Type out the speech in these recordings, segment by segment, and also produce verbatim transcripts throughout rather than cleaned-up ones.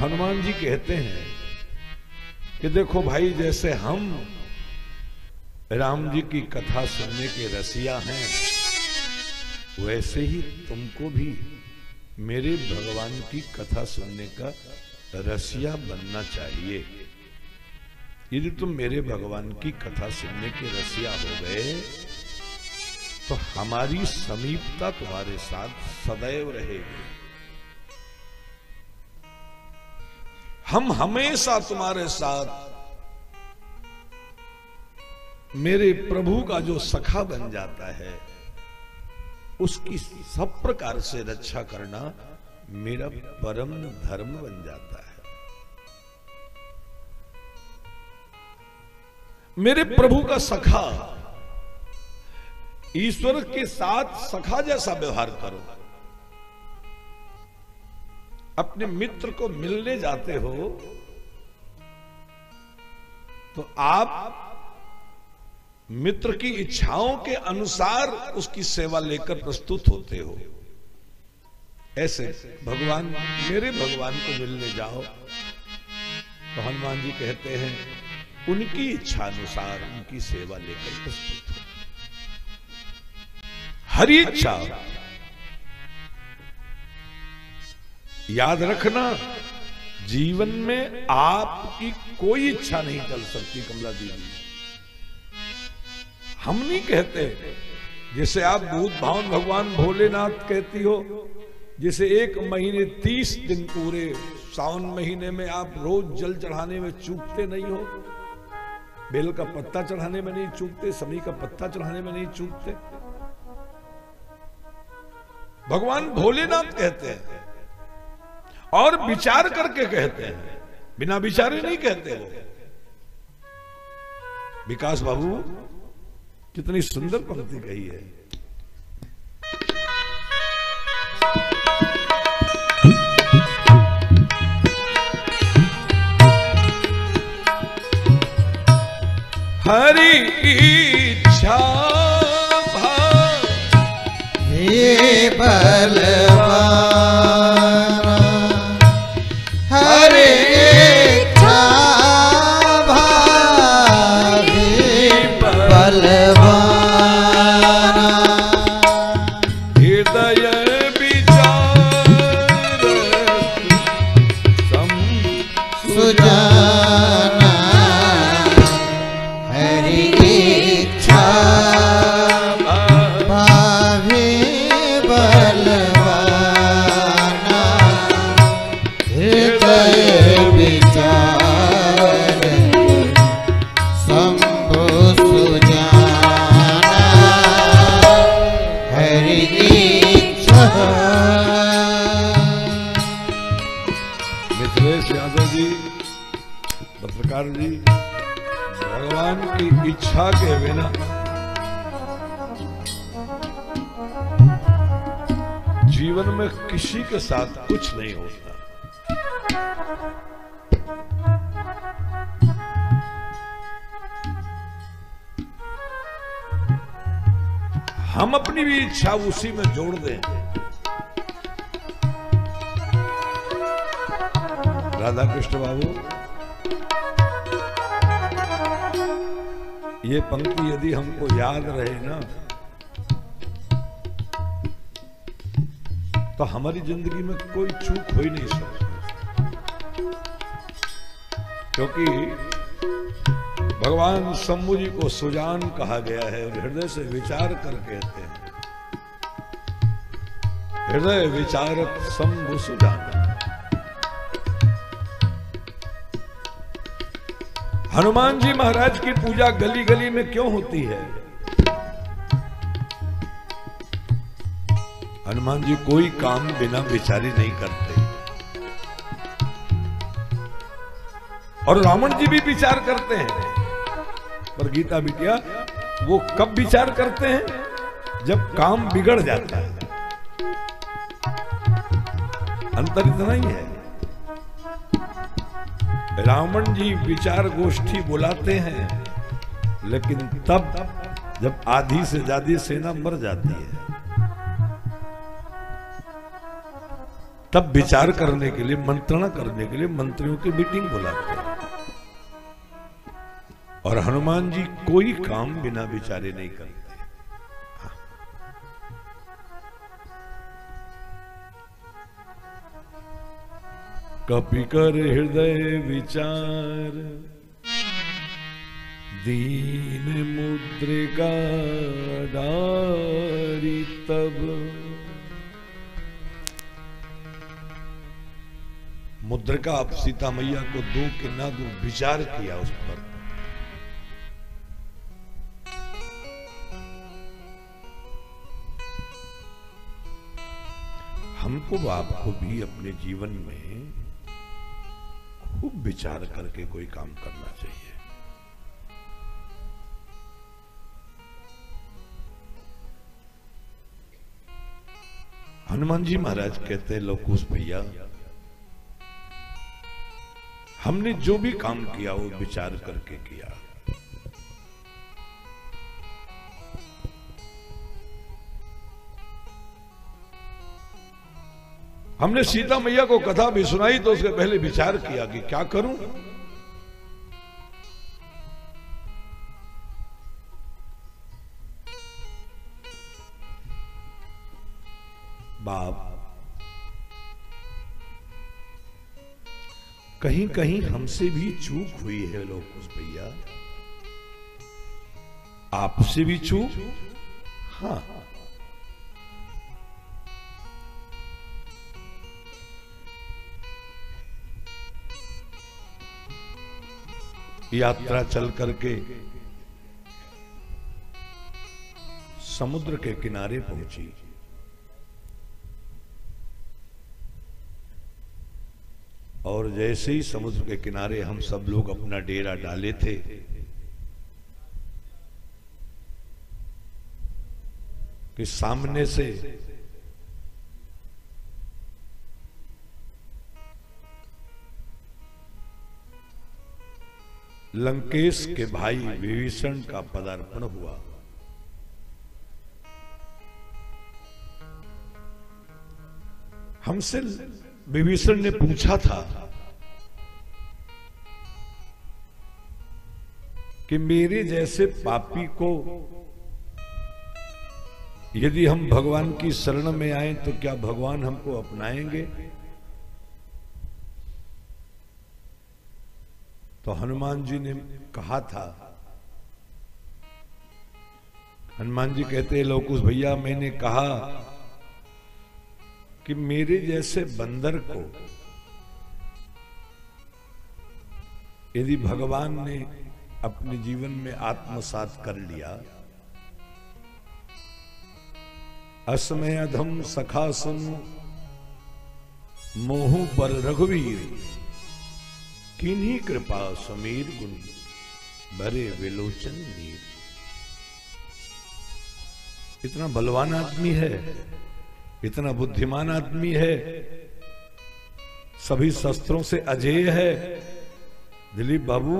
हनुमान जी कहते हैं कि देखो भाई, जैसे हम राम जी की कथा सुनने के रसिया हैं, वैसे ही तुमको भी मेरे भगवान की कथा सुनने का रसिया बनना चाहिए। यदि तुम मेरे भगवान की कथा सुनने के रसिया हो गए तो हमारी समीपता तुम्हारे साथ सदैव रहेगी। हम हमेशा तुम्हारे साथ मेरे प्रभु का जो सखा बन जाता है उसकी सब प्रकार से रक्षा करना मेरा परम धर्म बन जाता है। मेरे प्रभु का सखा, ईश्वर के साथ सखा जैसा व्यवहार करो। अपने मित्र को मिलने जाते हो तो आप मित्र की इच्छाओं के अनुसार उसकी सेवा लेकर प्रस्तुत होते हो। ऐसे भगवान, मेरे भगवान को मिलने जाओ तो हनुमान जी कहते हैं उनकी इच्छा अनुसार उनकी सेवा लेकर प्रस्तुत हो। हरी इच्छा याद रखना, जीवन में आपकी कोई इच्छा नहीं चल सकती। कमला दीदी, हम नहीं कहते जिसे आप भूत भावन भगवान भोलेनाथ कहती हो, जिसे एक महीने तीस दिन पूरे सावन महीने में आप रोज जल चढ़ाने में चूकते नहीं हो, बेल का पत्ता चढ़ाने में नहीं चूकते, समी का पत्ता चढ़ाने में नहीं चूकते। भगवान भोलेनाथ कहते हैं और विचार करके कहते हैं, बिना विचारे नहीं कहते। वो विकास बाबू कितनी सुंदर पंक्ति कही है। हरि इच्छा ये बलवान हरे इच्छा भावे बलवान हृदय विचार सम सुजाना हरि इच्छा इच्छा के बिना जीवन में किसी के साथ कुछ नहीं होता। हम अपनी भी इच्छा उसी में जोड़ दें। राधा कृष्ण बाबू, ये पंक्ति यदि हमको याद रहे ना तो हमारी जिंदगी में कोई चूक हो ही नहीं सकती, क्योंकि भगवान शंभु जी को सुजान कहा गया है और हृदय से विचार कर कहते हैं हृदय विचारत शंभु सुजान। हनुमान जी महाराज की पूजा गली गली में क्यों होती है? हनुमान जी कोई काम बिना विचारे नहीं करते और रावण जी भी विचार करते हैं, पर गीता बिटिया वो कब विचार करते हैं? जब काम बिगड़ जाता है। अंतर इतना ही है, रावण जी विचार गोष्ठी बुलाते हैं लेकिन तब जब आधी से ज्यादा सेना मर जाती है। तब विचार करने के लिए, मंत्रणा करने के लिए मंत्रियों की मीटिंग बुलाते हैं। और हनुमान जी कोई काम बिना विचारे नहीं करते। कपि कर हृदय विचार दीन मुद्रिका डारी, तब मुद्रिका आप सीता मैया को दो के ना दो, विचार किया उस पर। हमको आपको भी अपने जीवन में खूब विचार करके कोई काम करना चाहिए। हनुमान जी महाराज कहते हैं, लवकुश भैया, हमने जो भी काम किया वो विचार करके किया। हमने सीता मैया को कथा भी सुनाई तो उसके पहले विचार किया कि क्या करूं। बाप, कहीं कहीं हमसे भी चूक हुई है लोग उस भैया, आपसे भी चूक। हाँ, यात्रा चल करके समुद्र के किनारे पहुंची। और जैसे ही समुद्र के किनारे हम सब लोग अपना डेरा डाले थे, कि सामने से लंकेश के भाई विभीषण का पदार्पण हुआ। हमसे विभीषण ने पूछा था कि मेरे जैसे पापी को यदि हम भगवान की शरण में आए तो क्या भगवान हमको अपनाएंगे? तो हनुमान जी ने कहा था, हनुमान जी कहते हैं, लवकुश भैया, मैंने कहा कि मेरे जैसे बंदर को यदि भगवान ने अपने जीवन में आत्मसात कर लिया, असमय अधम सखासन मोहु पर रघुवीर, किन्हीं कृपा समीर गुण भरे विलोचन नीर। इतना बलवान आदमी है, इतना बुद्धिमान आदमी है, सभी शस्त्रों से अजेय है। दिलीप बाबू,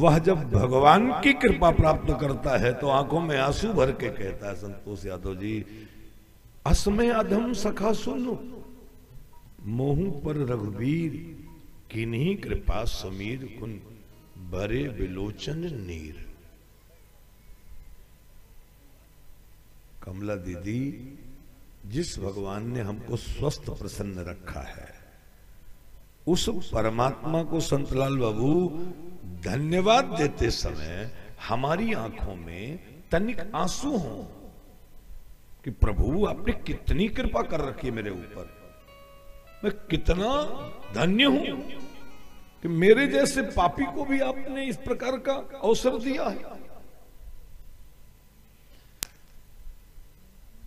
वह जब भगवान की कृपा प्राप्त करता है तो आंखों में आंसू भर के कहता है, संतोष यादव जी, असमय अधम सखा सुनो मोहू पर रघुवीर, किन्हीं कृपा समीर गुण भरे विलोचन नीर। कमला दीदी, जिस भगवान ने हमको स्वस्थ प्रसन्न रखा है, उस परमात्मा को संतलाल बाबू धन्यवाद देते समय हमारी आंखों में तनिक आंसू हो कि प्रभु आपने कितनी कृपा कर रखी है मेरे ऊपर, मैं कितना धन्य हूं कि मेरे जैसे पापी को भी आपने इस प्रकार का अवसर दिया है।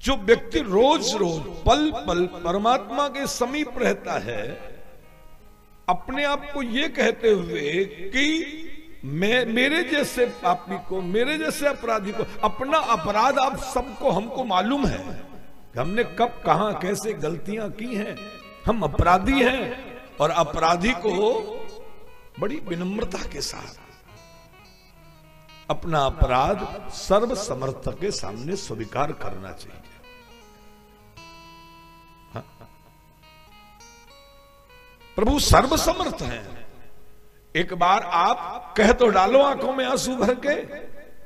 जो व्यक्ति रोज रोज पल पल परमात्मा के समीप रहता है, अपने आप को यह कहते हुए कि मैं मेरे जैसे पापी को, मेरे जैसे अपराधी को, अपना अपराध आप सबको हमको मालूम है कि हमने कब कहां कैसे गलतियां की हैं, हम अपराधी हैं। और अपराधी को बड़ी विनम्रता के साथ अपना अपराध सर्व समर्थ के सामने स्वीकार करना चाहिए। हाँ। प्रभु सर्वसमर्थ हैं। एक बार आप कह तो डालो आंखों में आंसू भर के,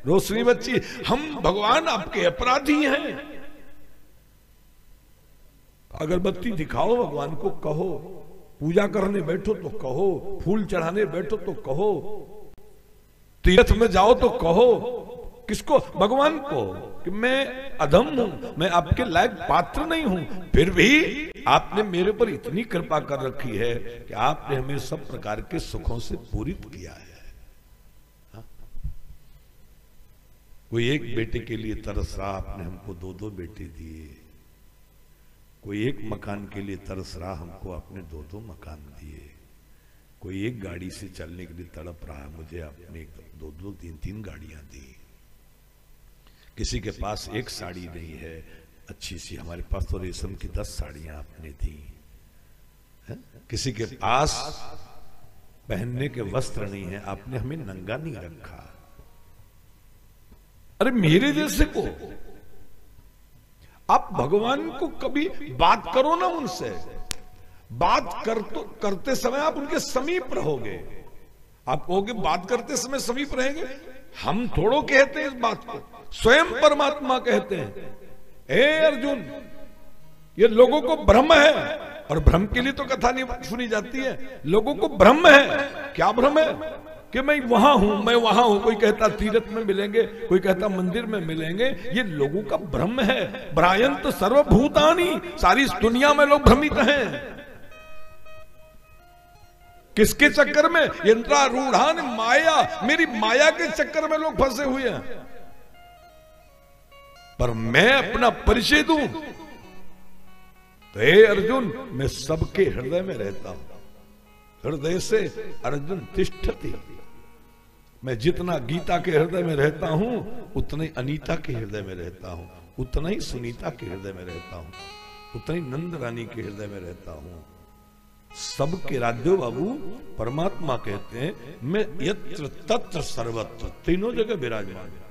रोशनी बच्ची, हम भगवान आपके अपराधी हैं। अगरबत्ती दिखाओ भगवान को, कहो पूजा करने बैठो तो कहो, फूल चढ़ाने बैठो तो कहो, तीर्थ में जाओ तो कहो। किसको? भगवान को, कि मैं अधम हूं, मैं आपके लायक पात्र नहीं हूं, फिर भी आपने मेरे पर इतनी कृपा कर रखी है कि आपने हमें सब प्रकार के सुखों से पूरित किया है। हा? कोई एक बेटे के लिए तरस रहा, आपने हमको दो दो बेटे दिए। कोई एक मकान के लिए तरस रहा, हमको आपने दो दो मकान दिए। कोई एक गाड़ी से चलने के लिए तड़प रहा, मुझे आपने दो दो तीन तीन गाड़ियां दी। किसी के पास एक साड़ी नहीं है अच्छी सी, हमारे पास तो रेशम की दस साड़ियां आपने दी है? किसी के पास पहनने के वस्त्र नहीं है, आपने हमें नंगा नहीं रखा। अरे मेरे जैसे को आप भगवान को कभी बात करो ना उनसे, बात कर तो करते समय आप उनके समीप रहोगे। आप कहोगे बात करते समय समीप रहेंगे, हम थोड़ो कहते हैं इस बात को, स्वयं परमात्मा कहते हैं, हे अर्जुन ये लोगों को भ्रम है, और भ्रम के लिए तो कथा नहीं सुनी जाती है। लोगों को भ्रम है, क्या भ्रम है कि मैं वहां हूं मैं वहां हूं, कोई कहता तीर्थ में मिलेंगे, कोई कहता मंदिर में मिलेंगे। ये लोगों का भ्रम है। भ्रायंत सर्वभूतानि, सारी दुनिया में लोग भ्रमित हैं। किसके चक्कर में? यंत्रारूढ़ान माया, मेरी माया के चक्कर में लोग फंसे हुए हैं। पर मैं अपना परिचय दूं तो हे अर्जुन मैं सबके हृदय में रहता हूं, हृदय से अर्जुन तिष्ठति। मैं जितना गीता के हृदय में रहता हूं उतना ही अनीता के हृदय में रहता हूं, उतना ही सुनीता के हृदय में रहता हूं, उतना ही नंदरानी के हृदय में रहता हूं। सबके राज्यों बाबू परमात्मा कहते हैं मैं यत्र तत्र सर्वत्र, तीनों जगह विराजमान।